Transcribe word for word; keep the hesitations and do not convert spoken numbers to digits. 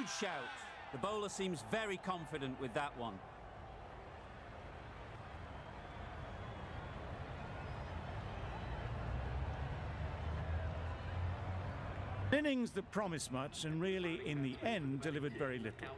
Huge shout. The bowler seems very confident with that one. Innings that promised much and really in the end delivered very little.